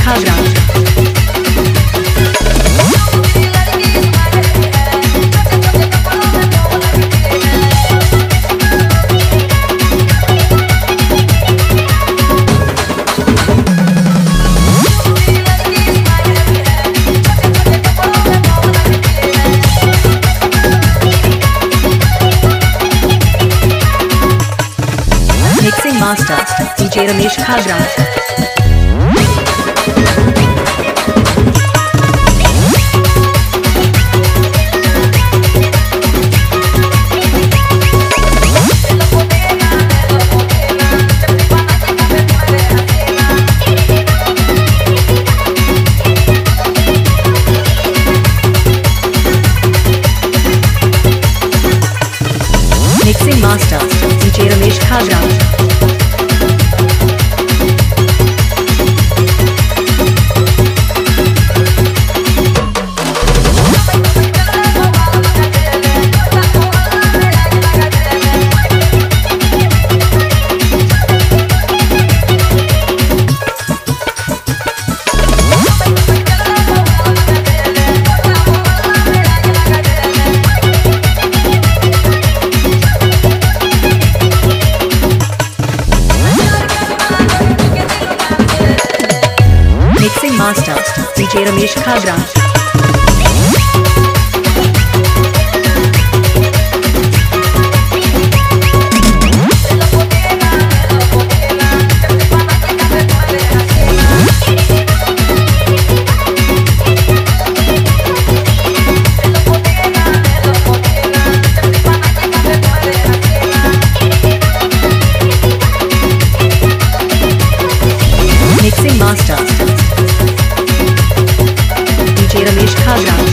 Khajra. Mixing Master DJ Ramesh Maheshpur. Mixing Master DJ Ramesh Khajra. Mixing Master DJ Ramesh Khajra. Mixing Master DJ Ramesh Khajra.